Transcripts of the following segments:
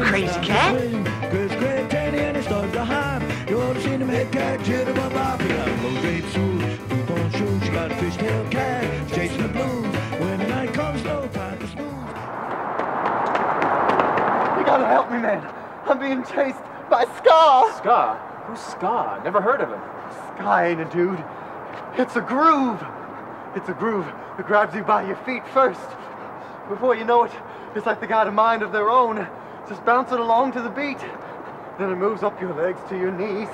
crazy cat. You gotta help me, man. I'm being chased by Ska. Ska? Who's Ska? Never heard of him. Ska ain't a dude. It's a groove. It's a groove that grabs you by your feet first. Before you know it, it's like they got a mind of their own, just bouncing along to the beat. Then it moves up your legs to your knees,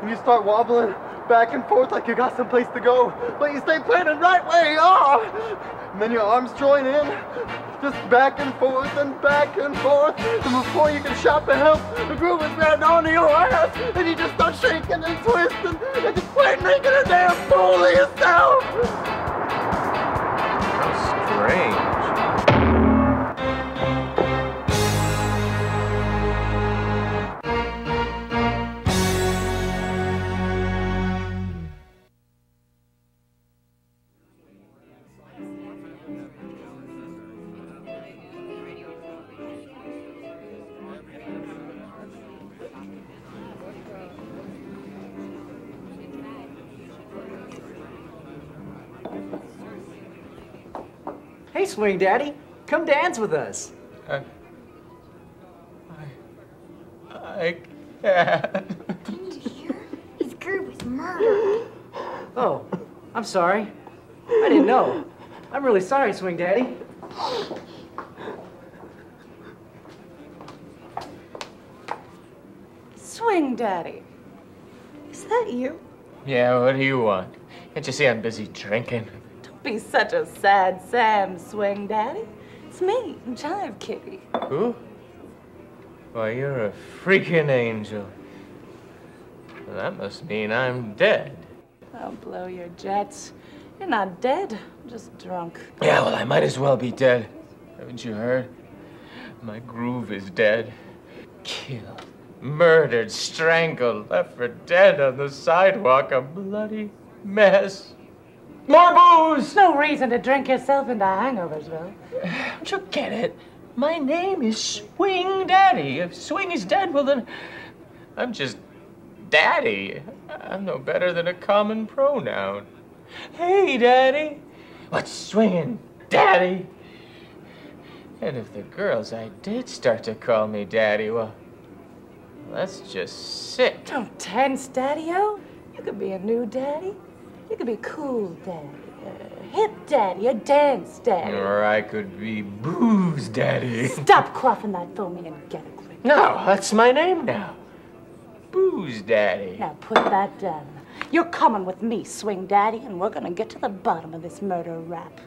and you start wobbling back and forth like you got someplace to go, but you stay planted right where you are. And then your arms join in, just back and forth and back and forth. And before you can shout for help, the groove is grabbed onto your ass, and you just start shaking and twisting, and just quit making a damn fool of yourself. That's strange. Hey, Swing Daddy, come dance with us. I can't. Didn't you hear? His groove was murdered. Oh, I'm sorry. I didn't know. I'm really sorry, Swing Daddy. Swing Daddy, is that you? Yeah, what do you want? Can't you see I'm busy drinking? Be such a sad Sam, Swing Daddy. It's me, Jive Kitty. Who? Why, you're a freaking angel. Well, that must mean I'm dead. I'll blow your jets. You're not dead, just drunk. Yeah, well, I might as well be dead. Haven't you heard? My groove is dead. Killed, murdered, strangled, left for dead on the sidewalk, a bloody mess. More booze! No reason to drink yourself into hangovers, Will. Don't you get it? My name is Swing Daddy. If Swing is dead, well then, I'm just Daddy. I'm no better than a common pronoun. Hey, Daddy. What's swinging, Daddy? And if the girls I did start to call me Daddy, well, that's just sick. Don't tense, Daddy-o. You could be a new Daddy. You could be cool Daddy, a hip Daddy, a dance Daddy. Or I could be booze Daddy. Stop quaffing that for me and get it quick. No, that's my name now. Booze Daddy. Now put that down. You're coming with me, Swing Daddy, and we're gonna get to the bottom of this murder rap.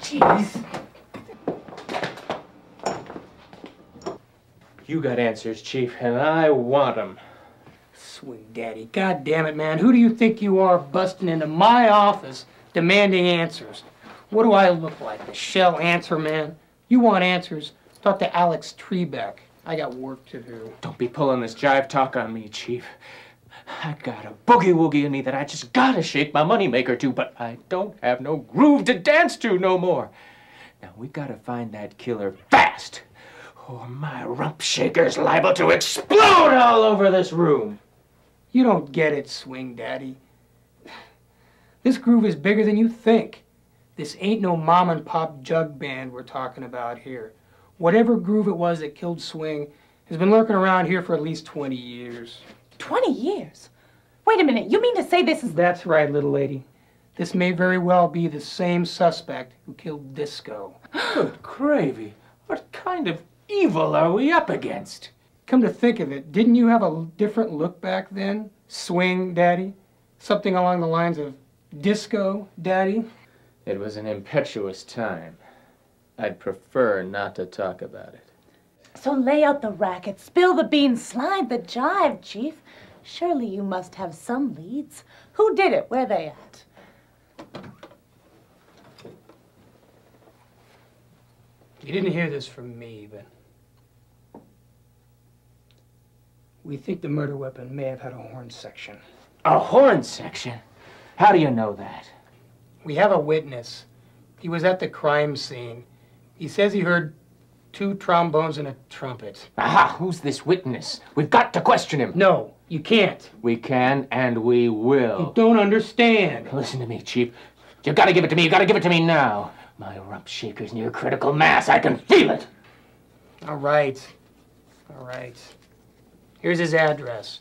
Jeez. You got answers, Chief, and I want them. Sweet Daddy, God damn it, man. Who do you think you are busting into my office demanding answers? What do I look like, the shell answer man? You want answers? Talk to Alex Trebek. I got work to do. Don't be pulling this jive talk on me, Chief. I got a boogie-woogie in me that I just gotta shake my moneymaker to, but I don't have no groove to dance to no more. Now, we gotta find that killer fast, or my rump shaker's liable to explode all over this room. You don't get it, Swing Daddy. This groove is bigger than you think. This ain't no mom-and-pop jug band we're talking about here. Whatever groove it was that killed Swing has been lurking around here for at least 20 years. 20 years? Wait a minute, you mean to say this is... That's right, little lady. This may very well be the same suspect who killed Disco. Good gravy. What kind of evil are we up against? Come to think of it, didn't you have a different look back then, Swing Daddy? Something along the lines of Disco Daddy? It was an impetuous time. I'd prefer not to talk about it. So lay out the racket, spill the beans, slide the jive, Chief. Surely you must have some leads. Who did it? Where they at? You didn't hear this from me, but We think the murder weapon may have had a horn section. A horn section? How do you know that? We have a witness. He was at the crime scene. He says he heard two trombones and a trumpet. Aha, who's this witness? We've got to question him. No, you can't. We can and we will. You don't understand. Listen to me, Chief. You've got to give it to me. You've got to give it to me now. My rump shaker's near critical mass. I can feel it. All right. All right. Here's his address.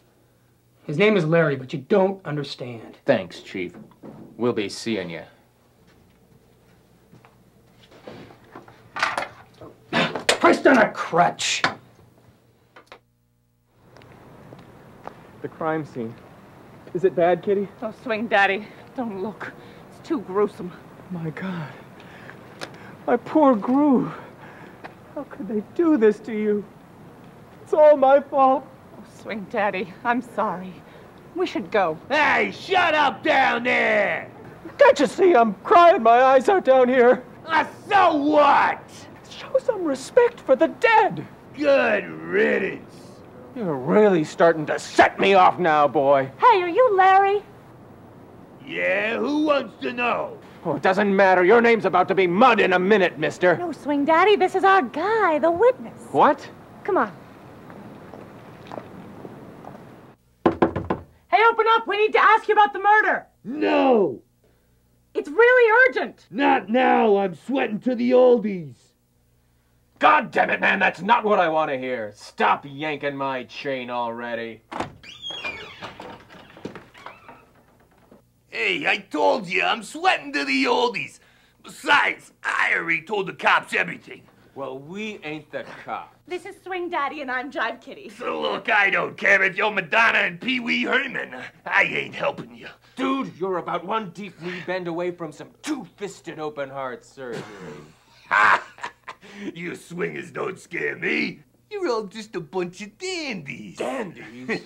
His name is Larry, but you don't understand. Thanks, Chief. We'll be seeing you. Christ on a crutch! The crime scene. Is it bad, Kitty? Oh, swing, Daddy. Don't look. It's too gruesome. My God. My poor Groove. How could they do this to you? It's all my fault. Oh, swing, Daddy. I'm sorry. We should go. Hey, shut up down there! Can't you see I'm crying my eyes out down here? So what? Show some respect for the dead. Good riddance. You're really starting to set me off now, boy. Hey, are you Larry? Yeah, who wants to know? Oh, it doesn't matter. Your name's about to be mud in a minute, mister. No, swing, Daddy. This is our guy, the witness. What? Come on. Hey, open up. We need to ask you about the murder. No. It's really urgent. Not now. I'm sweating to the oldies. God damn it, man, that's not what I want to hear. Stop yanking my chain already. Hey, I told you, I'm sweating to the oldies. Besides, I already told the cops everything. Well, we ain't the cops. This is Swing Daddy and I'm Jive Kitty. So look, I don't care if you're Madonna and Pee Wee Herman. I ain't helping you. Dude, you're about one deep knee bend away from some two-fisted open-heart surgery. Ha! You swingers don't scare me. You're all just a bunch of dandies. Dandies?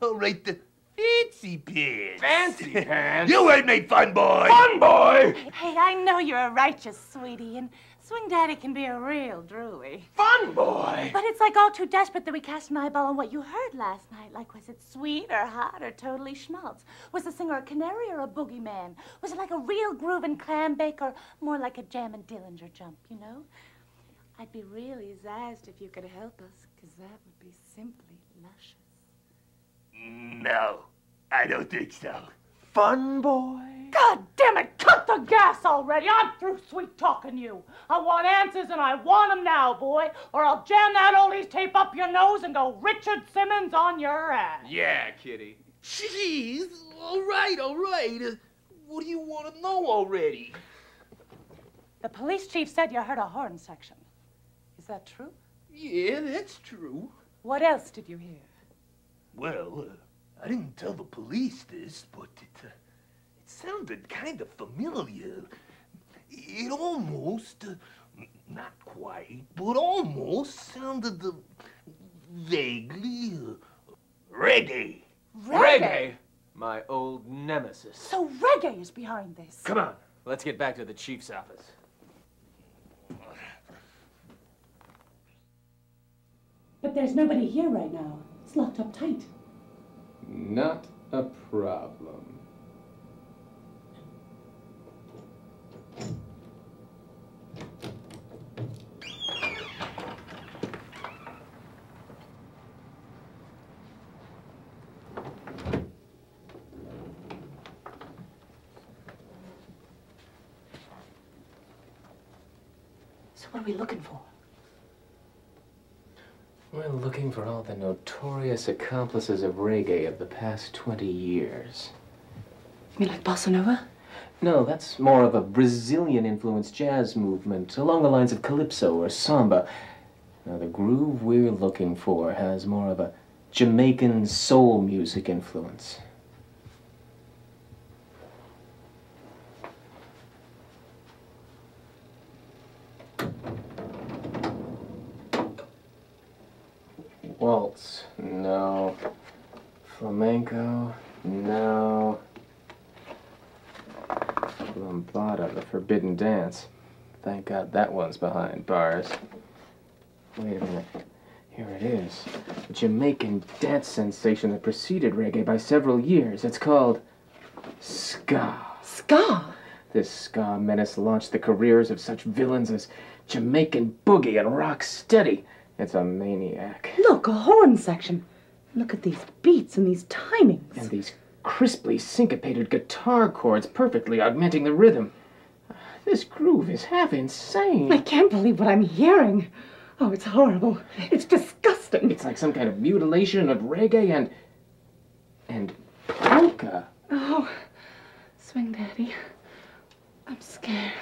All right, the fancy pants. Fancy pants? You ain't made fun, boy. Fun, boy? Hey, I know you're a righteous sweetie, and Swing Daddy can be a real drooly. Fun, boy? But it's like all too desperate that we cast an eyeball on what you heard last night. Like, was it sweet or hot or totally schmaltz? Was the singer a canary or a boogeyman? Was it like a real groovin' clam bake or more like a jam and Dillinger jump, you know? I'd be really zazzed if you could help us, because that would be simply luscious. No, I don't think so. Fun, boy? God damn it, cut the gas already. I'm through sweet-talking you. I want answers, and I want them now, boy, or I'll jam that oldies tape up your nose and go Richard Simmons on your ass. Yeah, Kitty. Jeez, all right. What do you want to know already? The police chief said you heard a horn section. Is that true? Yeah, that's true. What else did you hear? Well, I didn't tell the police this, but it sounded kind of familiar. It almost, not quite, but almost sounded vaguely reggae. Reggae? My old nemesis. So reggae is behind this. Come on, let's get back to the chief's office. But there's nobody here right now. It's locked up tight. Not a problem. So what are we looking for? We're looking for all the notorious accomplices of reggae of the past 20 years. You mean like bossa nova? No, that's more of a Brazilian-influenced jazz movement, along the lines of calypso or samba. Now, the groove we're looking for has more of a Jamaican soul music influence. Waltz, no. Flamenco, no. Lambada, the forbidden dance. Thank God that one's behind bars. Wait a minute. Here it is. A Jamaican dance sensation that preceded reggae by several years. It's called ska. Ska? This ska menace launched the careers of such villains as Jamaican Boogie and Rocksteady. It's a maniac. Look, a horn section. Look at these beats and these timings. And these crisply syncopated guitar chords perfectly augmenting the rhythm. This groove is half insane. I can't believe what I'm hearing. Oh, it's horrible. It's disgusting. It's like some kind of mutilation of reggae and polka. Oh, swing daddy. I'm scared.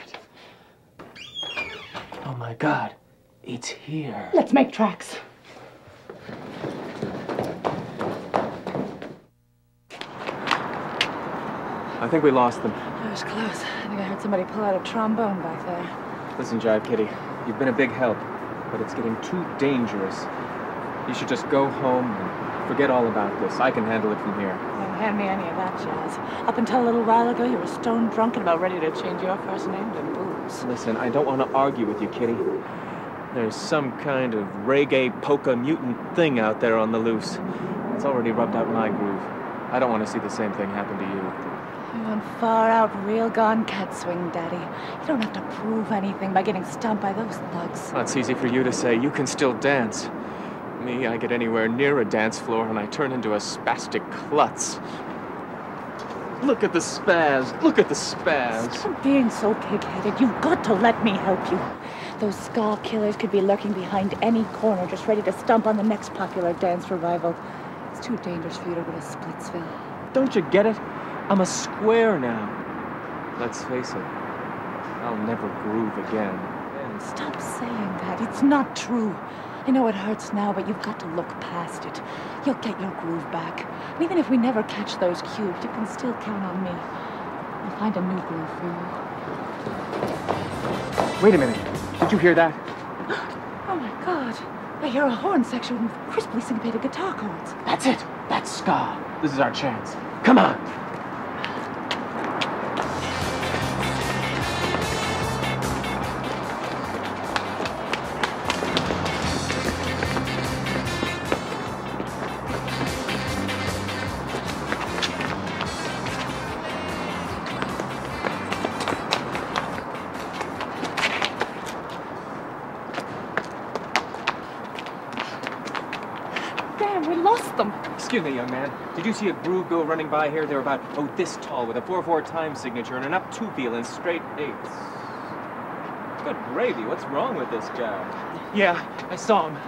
Oh my God, it's here. Let's make tracks. I think we lost them. That was close. I think I heard somebody pull out a trombone back there. Listen, Jive Kitty, you've been a big help, but it's getting too dangerous. You should just go home and forget all about this. I can handle it from here. Don't hand me any of that jazz. Up until a little while ago, you were stone drunk and about ready to change your first name to Booze. Listen, I don't want to argue with you, Kitty. There's some kind of reggae polka mutant thing out there on the loose. It's already rubbed out my groove. I don't want to see the same thing happen to you. You went far out, real gone cat swing, Daddy. You don't have to prove anything by getting stomped by those thugs. That's easy for you to say. You can still dance. Me, I get anywhere near a dance floor and I turn into a spastic klutz. Look at the spaz. Look at the spaz. Stop being so pig-headed. You've got to let me help you. Those ska killers could be lurking behind any corner, just ready to stomp on the next popular dance revival. It's too dangerous for you to go to Splitsville. Don't you get it? I'm a square now. Let's face it, I'll never groove again. Stop saying that. It's not true. I know it hurts now, but you've got to look past it. You'll get your groove back. And even if we never catch those cubes, you can still count on me. I'll find a new groove for you. Wait a minute. Did you hear that? Oh, my God. I hear a horn section with crisply syncopated guitar chords. That's it. That's ska. This is our chance. Come on. Excuse me, young man. Did you see a groove go running by here? They're about, oh, this tall with a 4-4 time signature and an up two feel and straight eights. Good gravy, what's wrong with this job? Yeah, I saw them.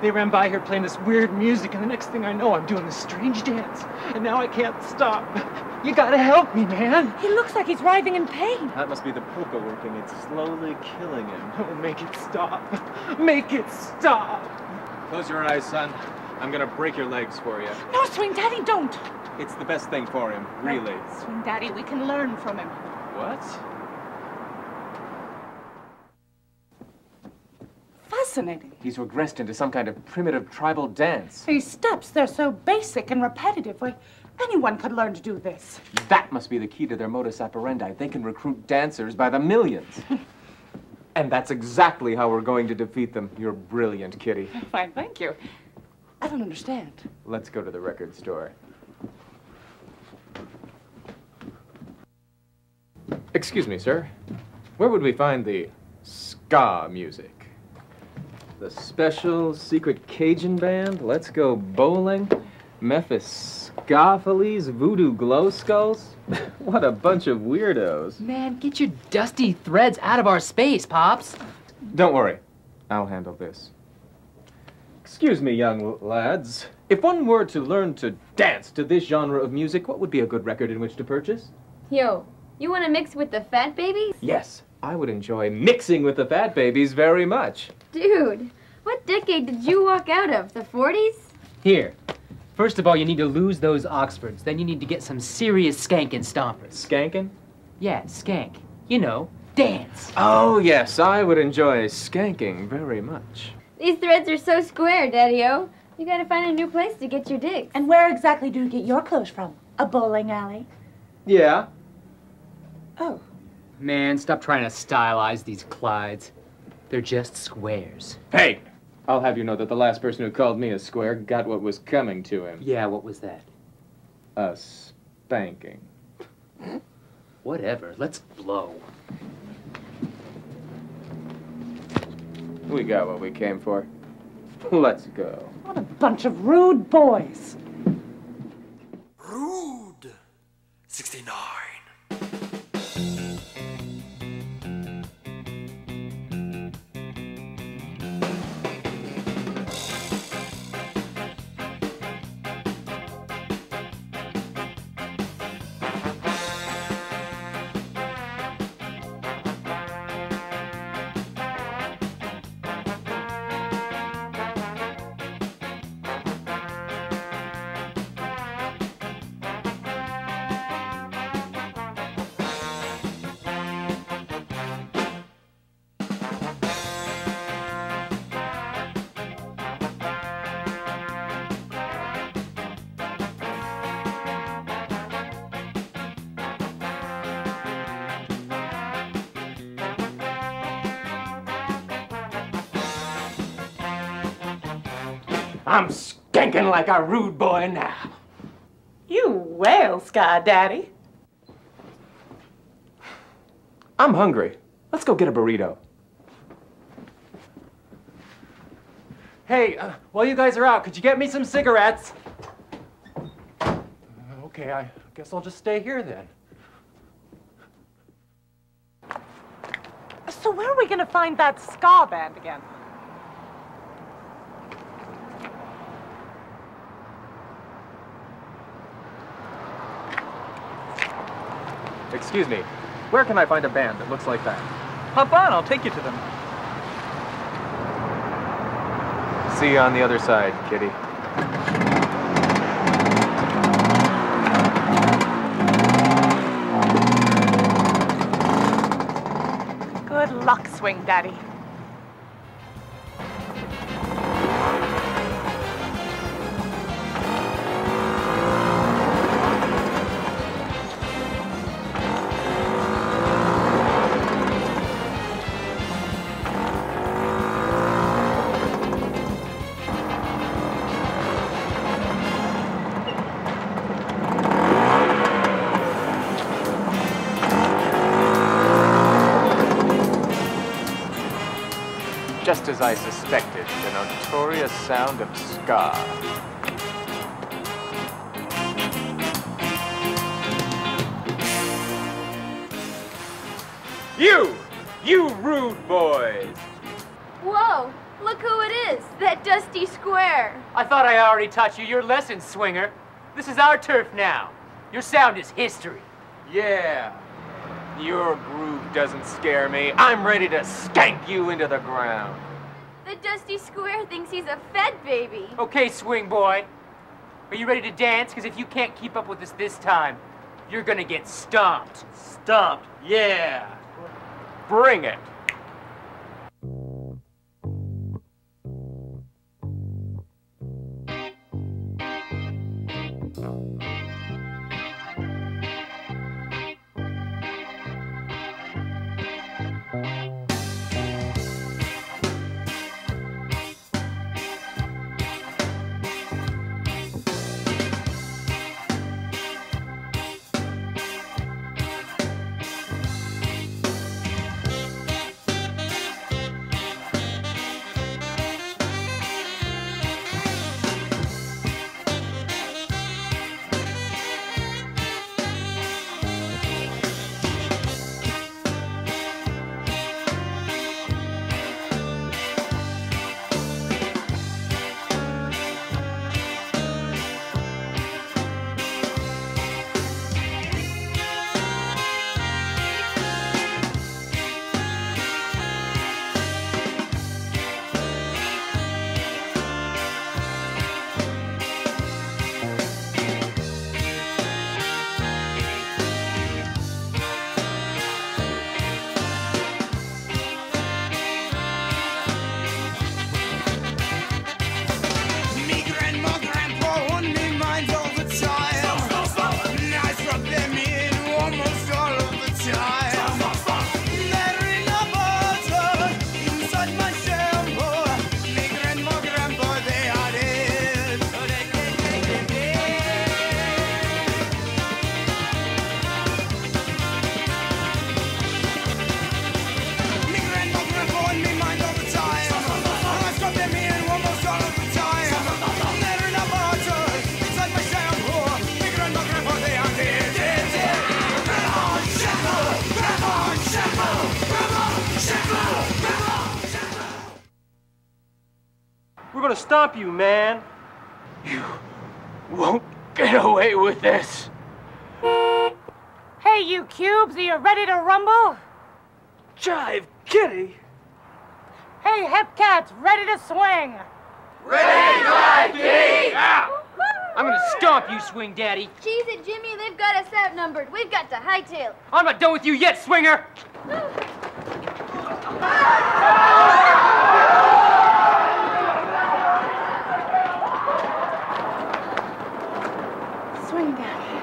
They ran by here playing this weird music, and the next thing I know, I'm doing this strange dance. And now I can't stop. You gotta help me, man. He looks like he's writhing in pain. That must be the polka working. It's slowly killing him. Oh, make it stop. Make it stop. Close your eyes, son. I'm gonna break your legs for you. No, Swing Daddy, don't! It's the best thing for him, really. No, Swing Daddy, we can learn from him. What? Fascinating. He's regressed into some kind of primitive tribal dance. These steps, they're so basic and repetitive. Like, anyone could learn to do this. That must be the key to their modus operandi. They can recruit dancers by the millions. And that's exactly how we're going to defeat them. You're brilliant, Kitty. Fine, thank you. I don't understand. Let's go to the record store. Excuse me, sir. Where would we find the ska music? The special secret Cajun band, Let's Go Bowling, Mephiscopheles, Voodoo Glow Skulls? What a bunch of weirdos. Man, get your dusty threads out of our space, Pops. Don't worry. I'll handle this. Excuse me, young lads. If one were to learn to dance to this genre of music, what would be a good record in which to purchase? Yo, you want to mix with the Fat Babies? Yes, I would enjoy mixing with the Fat Babies very much. Dude, what decade did you walk out of? The 40s? Here. First of all, you need to lose those Oxfords. Then you need to get some serious skankin' stompers. Skankin'? Yeah, skank. You know, dance. Oh, yes, I would enjoy skanking very much. These threads are so square, Daddy-o. You gotta find a new place to get your digs. And where exactly do you get your clothes from? A bowling alley? Yeah. Oh. Man, stop trying to stylize these Clydes. They're just squares. Hey, I'll have you know that the last person who called me a square got what was coming to him. Yeah, what was that? A spanking. Whatever, let's blow. We got what we came for. Let's go. What a bunch of rude boys. Rude. 69. I'm skanking like a rude boy now. You well, Sky Daddy. I'm hungry. Let's go get a burrito. Hey, while you guys are out, could you get me some cigarettes? Okay, I guess I'll just stay here then. So where are we gonna find that ska band again? Excuse me, where can I find a band that looks like that? Hop on, I'll take you to them. See you on the other side, Kitty. Good luck, Swing Daddy. Just as I suspected, the notorious sound of ska. You rude boys! Whoa, look who it is, that dusty square. I thought I already taught you your lesson, swinger. This is our turf now. Your sound is history. Yeah. Your groove doesn't scare me. I'm ready to skank you into the ground. The dusty square thinks he's a fed baby. Okay, swing boy. Are you ready to dance? Because if you can't keep up with us this time, you're gonna get stomped. Stomped? Yeah. Bring it. gonna stop you, man. You won't get away with this. Hey, you cubes, are you ready to rumble? Jive Kitty. Hey, hip cats, ready to swing. Ready, Jive Kitty! Yeah. I'm gonna stomp you, Swing Daddy. Cheese and Jimmy, they've got us outnumbered. We've got to hightail. I'm not done with you yet, Swinger. Swing Daddy,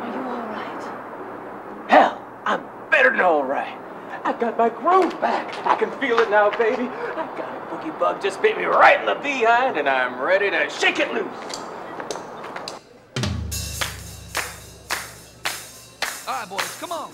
are you all right? Hell, I'm better than all right. I got my groove back. I can feel it now, baby. I got a boogie bug just bit me right in the behind, and I'm ready to shake it loose. All right, boys, come on.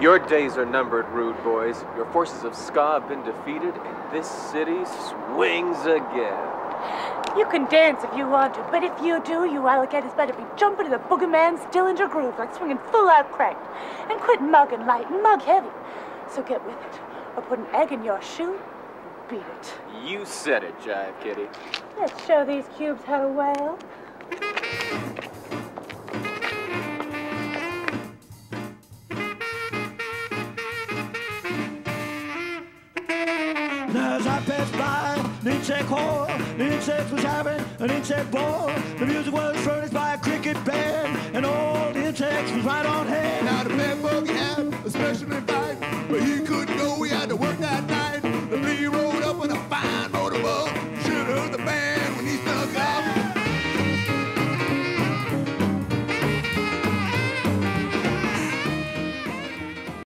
Your days are numbered, rude boys. Your forces of ska have been defeated, and this city swings again. You can dance if you want to, but if you do, you alligators better be jumping to the boogeyman still in your groove, like swinging full-out crank. And quit mugging light and mug heavy. So get with it, or put an egg in your shoe and beat it. You said it, Jive Kitty. Let's show these cubes how to wail. As I passed by an insect hall, an insect was having an insect ball. The music was furnished by a cricket band, and all the insects was right on hand. Now the man buggy had a special invite, but he couldn't go in.